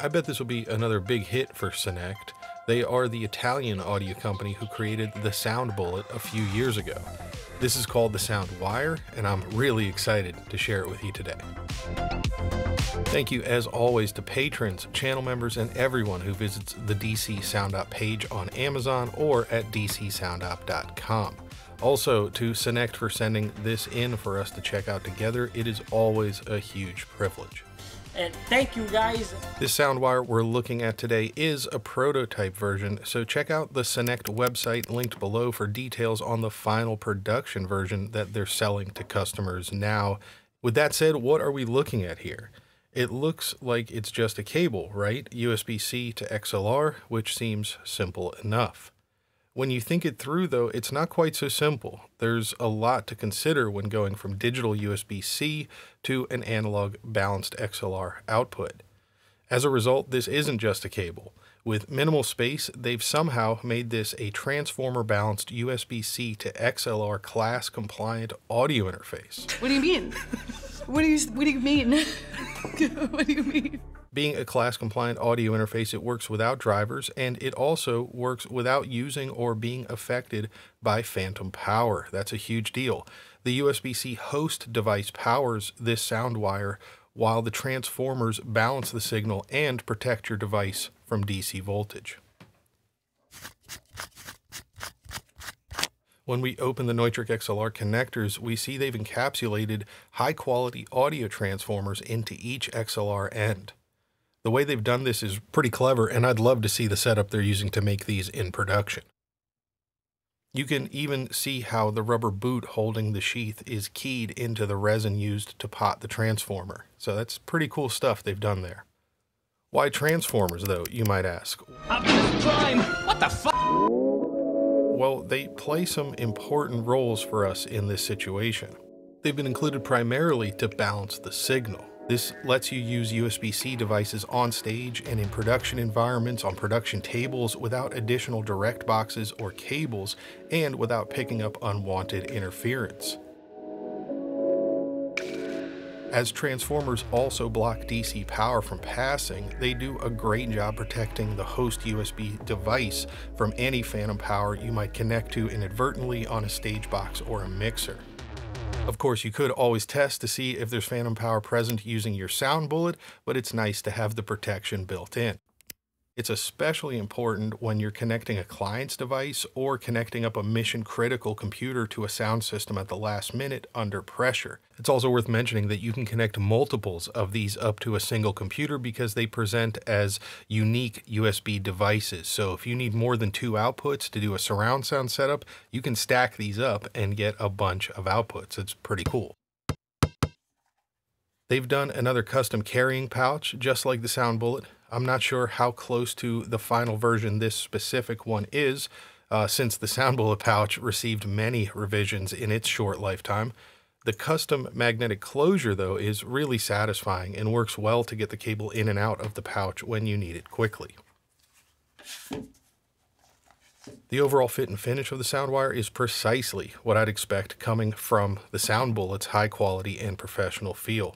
I bet this will be another big hit for Sonnect. They are the Italian audio company who created the Sound Bullet a few years ago. This is called the Sound Wire, and I'm really excited to share it with you today. Thank you, as always, to patrons, channel members, and everyone who visits the DC Sound Op page on Amazon or at dcsoundop.com. Also, to Sonnect for sending this in for us to check out together. It is always a huge privilege. And thank you, guys. This Sound Wire we're looking at today is a prototype version, so check out the Sonnect website linked below for details on the final production version that they're selling to customers now. With that said, what are we looking at here? It looks like it's just a cable, right? USB-C to XLR, which seems simple enough. When you think it through, though, it's not quite so simple. There's a lot to consider when going from digital USB-C to an analog balanced XLR output. As a result, this isn't just a cable. With minimal space, they've somehow made this a transformer balanced USB-C to XLR class compliant audio interface. What do you mean? What do you mean? What do you mean? Being a class-compliant audio interface, it works without drivers, and it also works without using or being affected by phantom power. That's a huge deal. The USB-C host device powers this Sound Wire, while the transformers balance the signal and protect your device from DC voltage. When we open the Neutrik XLR connectors, we see they've encapsulated high-quality audio transformers into each XLR end. The way they've done this is pretty clever, and I'd love to see the setup they're using to make these in production. You can even see how the rubber boot holding the sheath is keyed into the resin used to pot the transformer. So that's pretty cool stuff they've done there. Why transformers, though, you might ask? Optimus Prime! What the fuck? Well, they play some important roles for us in this situation. They've been included primarily to balance the signal. This lets you use USB-C devices on stage and in production environments, on production tables, without additional direct boxes or cables, and without picking up unwanted interference. As transformers also block DC power from passing, they do a great job protecting the host USB device from any phantom power you might connect to inadvertently on a stage box or a mixer. Of course, you could always test to see if there's phantom power present using your Sound Bullet, but it's nice to have the protection built in. It's especially important when you're connecting a client's device or connecting up a mission-critical computer to a sound system at the last minute under pressure. It's also worth mentioning that you can connect multiples of these up to a single computer because they present as unique USB devices. So if you need more than 2 outputs to do a surround sound setup, you can stack these up and get a bunch of outputs. It's pretty cool. They've done another custom carrying pouch, just like the Sound Bullet. I'm not sure how close to the final version this specific one is, since the Sound Bullet pouch received many revisions in its short lifetime. The custom magnetic closure, though, is really satisfying and works well to get the cable in and out of the pouch when you need it quickly. The overall fit and finish of the Sound Wire is precisely what I'd expect coming from the Sound Bullet's high quality and professional feel.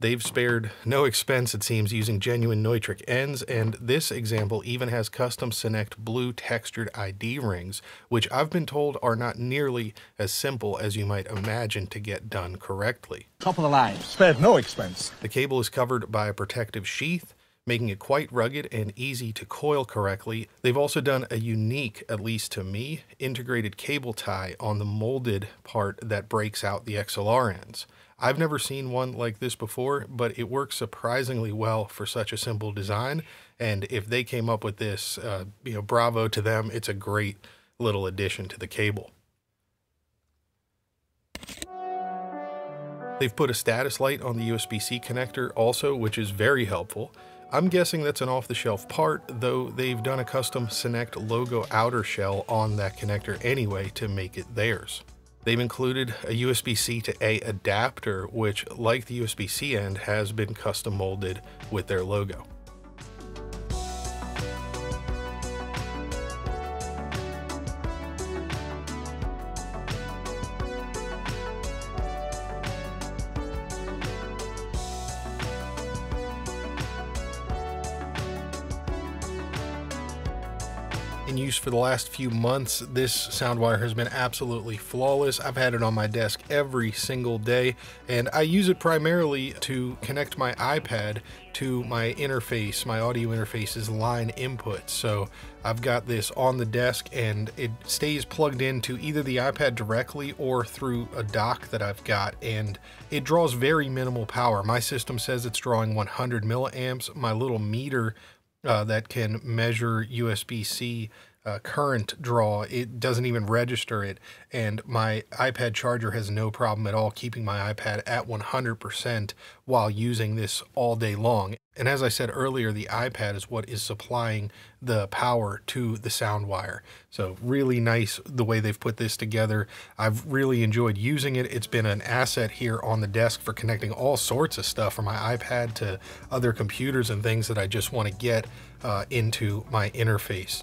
They've spared no expense, it seems, using genuine Neutrik ends, and this example even has custom Sonnect blue textured ID rings, which I've been told are not nearly as simple as you might imagine to get done correctly. Top of the line, spared no expense. The cable is covered by a protective sheath, making it quite rugged and easy to coil correctly. They've also done a unique, at least to me, integrated cable tie on the molded part that breaks out the XLR ends. I've never seen one like this before, but it works surprisingly well for such a simple design. And if they came up with this, bravo to them. It's a great little addition to the cable. They've put a status light on the USB-C connector also, which is very helpful. I'm guessing that's an off-the-shelf part, though they've done a custom Sonnect logo outer shell on that connector anyway to make it theirs. They've included a USB-C to A adapter, which, like the USB-C end, has been custom molded with their logo. in use for the last few months. This Sound Wire has been absolutely flawless. I've had it on my desk every single day, and I use it primarily to connect my iPad to my interface, my audio interface's line input. So I've got this on the desk and it stays plugged into either the iPad directly or through a dock that I've got, and it draws very minimal power. My system says it's drawing 100 milliamps. My little meter that can measure USB-C current draw, it doesn't even register it, and my iPad charger has no problem at all keeping my iPad at 100% while using this all day long. And as I said earlier, the iPad is what is supplying the power to the Sound Wire. So really nice the way they've put this together. I've really enjoyed using it. It's been an asset here on the desk for connecting all sorts of stuff from my iPad to other computers and things that I just want to get into my interface.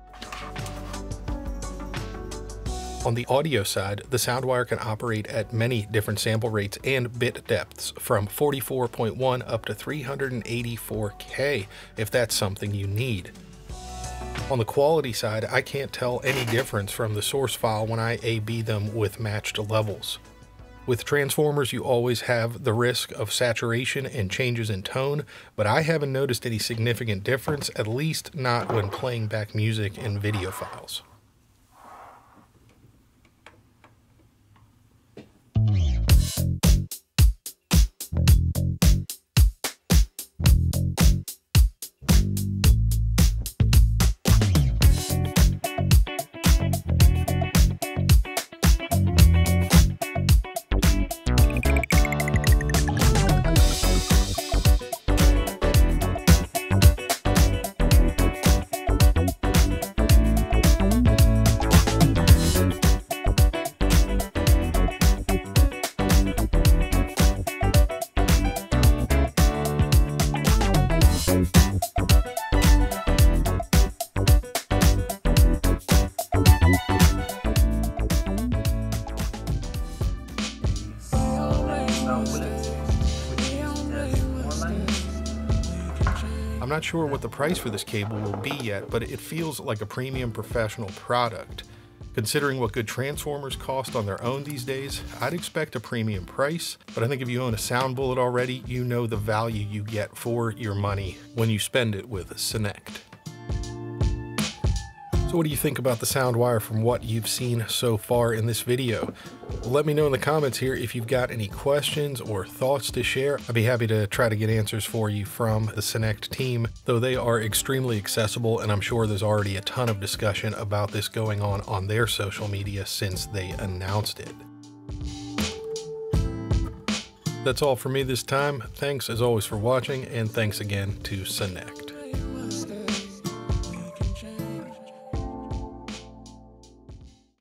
On the audio side, the Sound Wire can operate at many different sample rates and bit depths, from 44.1 up to 384K, if that's something you need. On the quality side, I can't tell any difference from the source file when I A/B them with matched levels. With transformers, you always have the risk of saturation and changes in tone, but I haven't noticed any significant difference, at least not when playing back music and video files. I'm not sure what the price for this cable will be yet, but it feels like a premium professional product. Considering what good transformers cost on their own these days, I'd expect a premium price, but I think if you own a Sound Bullet already, you know the value you get for your money when you spend it with Sonnect. So what do you think about the Sound Wire from what you've seen so far in this video? Let me know in the comments here if you've got any questions or thoughts to share. I'd be happy to try to get answers for you from the Sonnect team, though they are extremely accessible, and I'm sure there's already a ton of discussion about this going on their social media since they announced it. That's all for me this time. Thanks as always for watching, and thanks again to Sonnect.